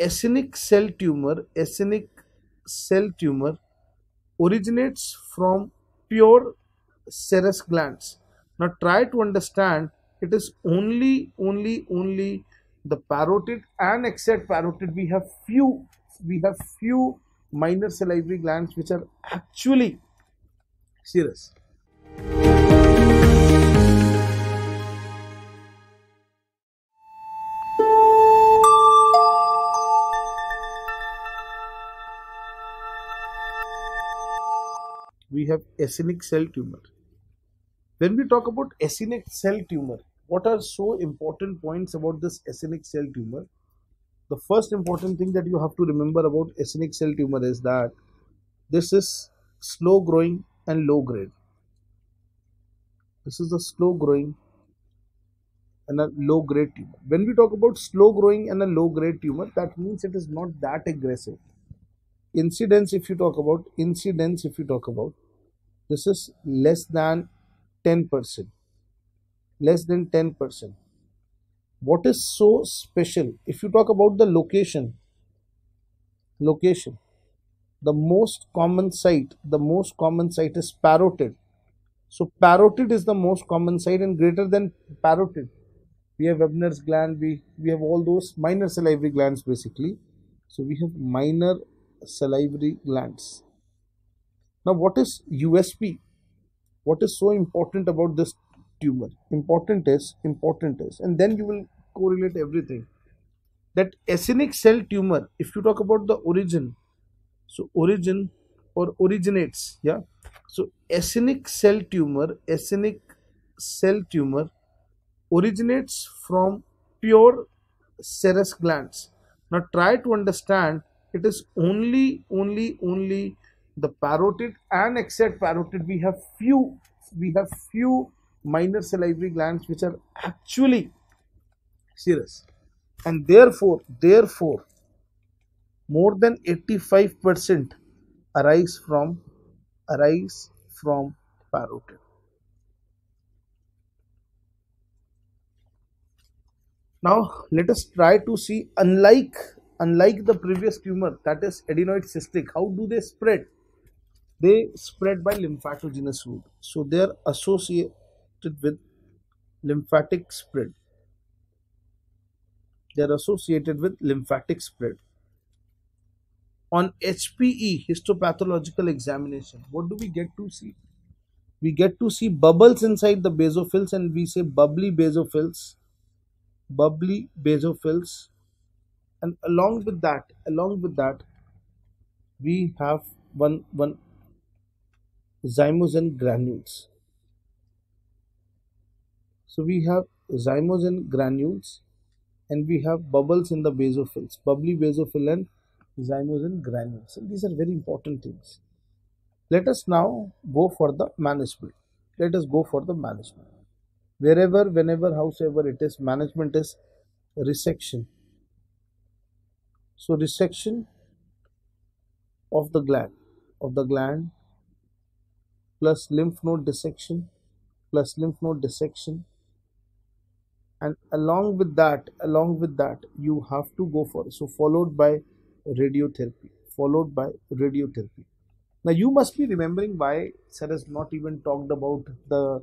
Acinic cell tumor originates from pure serous glands. Now try to understand, it is only the parotid and except parotid we have few minor salivary glands which are actually serous. We have acinic cell tumor. When we talk about acinic cell tumor, what are so important points about this acinic cell tumor? The first important thing that you have to remember about acinic cell tumor is that this is slow growing and low grade. This is a slow growing and a low grade tumor. When we talk about slow growing and a low grade tumor, that means it is not that aggressive. Incidence if you talk about, this is less than 10%. What is so special? If you talk about the location, the most common site is parotid. So parotid is the most common site, and greater than parotid we have Webner's gland, we have all those minor salivary glands basically. So we have minor salivary glands. Now what is USP? What is so important about this tumor? Important is, and then you will correlate everything, that acinic cell tumor, if you talk about the origin, so origin or originates, yeah, so acinic cell tumor originates from pure serous glands. Now try to understand, it is only the parotid, and except parotid we have few minor salivary glands which are actually serous, and therefore more than 85% arise from parotid. Now let us try to see, unlike the previous tumor, that is adenoid cystic, how do they spread? They spread by lymphatogenous route. So they are associated with lymphatic spread. On HPE, histopathological examination, what do we get to see? We get to see bubbles inside the basophils, and we say bubbly basophils. And along with that, we have one zymogen granules. So we have zymogen granules, and we have bubbles in the basophils, bubbly basophil and zymogen granules. And these are very important things. Let us now go for the management. Wherever, whenever, howsoever it is, management is resection. So resection of the gland plus lymph node dissection, and along with that you have to go for, so followed by radiotherapy. Now you must be remembering why sir has not even talked about the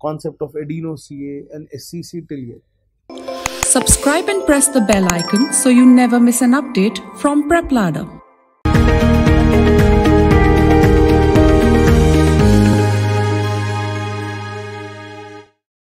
concept of Adeno-CA and SCC till yet. Subscribe and press the bell icon so you never miss an update from Preplada.